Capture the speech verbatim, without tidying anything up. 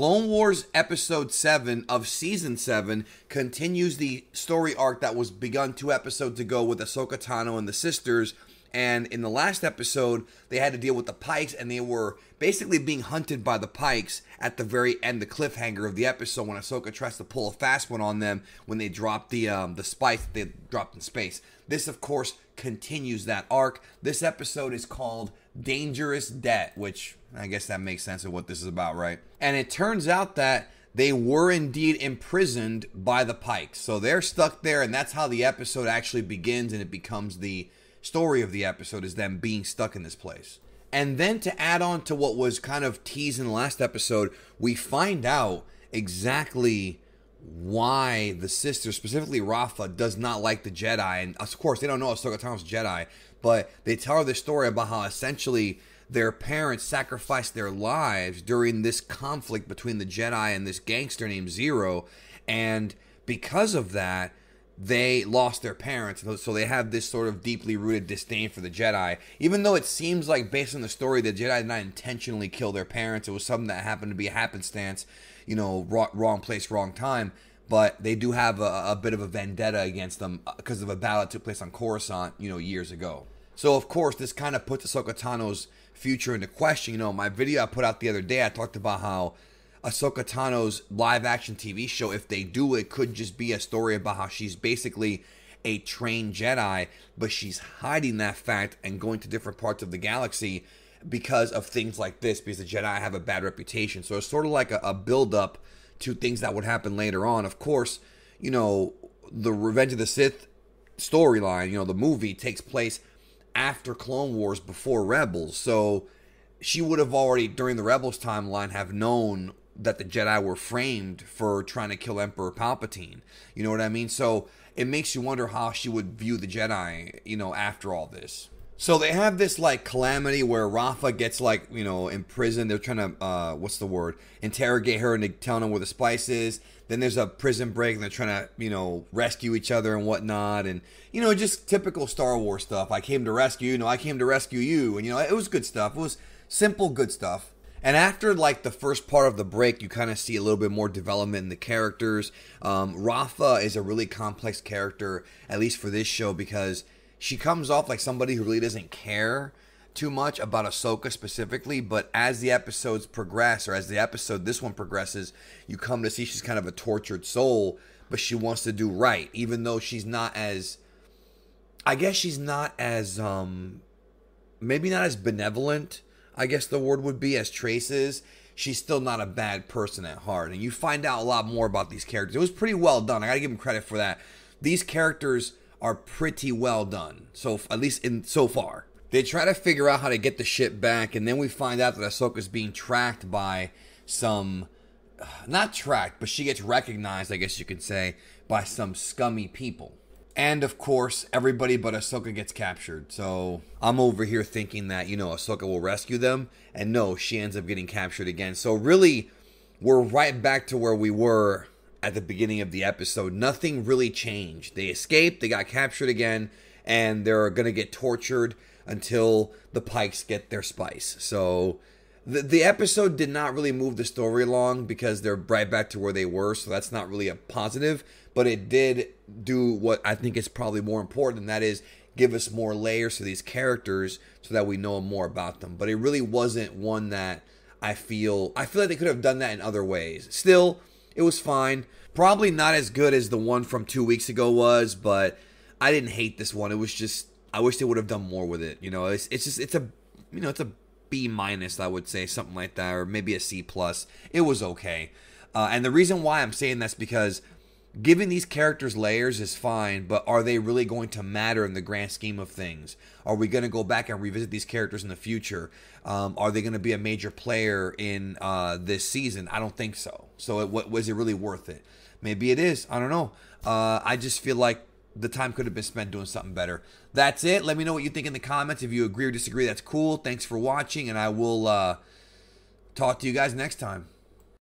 Clone Wars Episode seven of Season seven continues the story arc that was begun two episodes ago with Ahsoka Tano and the sisters. And in the last episode, they had to deal with the Pykes, and they were basically being hunted by the Pykes at the very end, the cliffhanger of the episode, when Ahsoka tries to pull a fast one on them when they dropped the, um, the spice that they dropped in space. This, of course, continues that arc. This episode is called Dangerous Debt, which I guess that makes sense of what this is about, right? And it turns out that they were indeed imprisoned by the Pykes. So they're stuck there, and that's how the episode actually begins, and it becomes the story of the episode, is them being stuck in this place. And then, to add on to what was kind of teased in the last episode, we find out exactly why the sister, specifically Rafa, does not like the Jedi. And of course, they don't know Ahsoka Tano's Jedi, but they tell her the story about how essentially their parents sacrificed their lives during this conflict between the Jedi and this gangster named Zero, and because of that, they lost their parents, so they have this sort of deeply rooted disdain for the Jedi. Even though it seems like, based on the story, the Jedi did not intentionally kill their parents, it was something that happened to be a happenstance, you know, wrong place, wrong time, but they do have a, a bit of a vendetta against them because of a battle that took place on Coruscant, you know, years ago. So, of course, this kind of puts Ahsoka Tano's future into question. You know, my video I put out the other day, I talked about how Ahsoka Tano's live-action T V show, if they do it, could just be a story about how she's basically a trained Jedi, but she's hiding that fact and going to different parts of the galaxy because of things like this, because the Jedi have a bad reputation. So it's sort of like a, a build-up to things that would happen later on. Of course, you know, the Revenge of the Sith storyline, you know, the movie, takes place after Clone Wars, before Rebels, so she would have already, during the Rebels timeline, have known that the Jedi were framed for trying to kill Emperor Palpatine. You know what I mean? So it makes you wonder how she would view the Jedi, you know, after all this. So they have this, like, calamity where Rafa gets, like, you know, imprisoned. They're trying to, uh, what's the word? interrogate her and tell them where the spice is. Then there's a prison break, and they're trying to, you know, rescue each other and whatnot. And, you know, just typical Star Wars stuff. I came to rescue you. No, I came to rescue you. And, you know, it was good stuff. It was simple, good stuff. And after, like, the first part of the break, you kind of see a little bit more development in the characters. Um, Rafa is a really complex character, at least for this show, because she comes off like somebody who really doesn't care too much about Ahsoka specifically. But as the episodes progress, or as the episode, this one progresses, you come to see she's kind of a tortured soul, but she wants to do right, even though she's not as, I guess she's not as, um, maybe not as benevolent, I guess the word would be, as Trace is. She's still not a bad person at heart. And you find out a lot more about these characters. It was pretty well done. I gotta give them credit for that. These characters are pretty well done, so at least in so far. They try to figure out how to get the ship back, and then we find out that Ahsoka's being tracked by some, not tracked, but she gets recognized, I guess you could say, by some scummy people. And, of course, everybody but Ahsoka gets captured. So I'm over here thinking that, you know, Ahsoka will rescue them. And no, she ends up getting captured again. So really, we're right back to where we were at the beginning of the episode. Nothing really changed. They escaped, they got captured again, and they're going to get tortured until the Pykes get their spice. So the, the episode did not really move the story along because they're right back to where they were. So that's not really a positive. But it did do what I think is probably more important, and that is give us more layers to these characters so that we know more about them. But it really wasn't one that I feel, I feel like they could have done that in other ways. Still, it was fine. Probably not as good as the one from two weeks ago was, but I didn't hate this one. It was just, I wish they would have done more with it. You know, it's, it's just, it's a, you know, it's a B minus, I would say, something like that, or maybe a C plus. It was okay. Uh, and the reason why I'm saying that's because giving these characters layers is fine, but are they really going to matter in the grand scheme of things? Are we going to go back and revisit these characters in the future? Um, are they going to be a major player in uh, this season? I don't think so. So it, what, was it really worth it? Maybe it is. I don't know. Uh, I just feel like the time could have been spent doing something better. That's it. Let me know what you think in the comments. If you agree or disagree, that's cool. Thanks for watching, and I will uh, talk to you guys next time.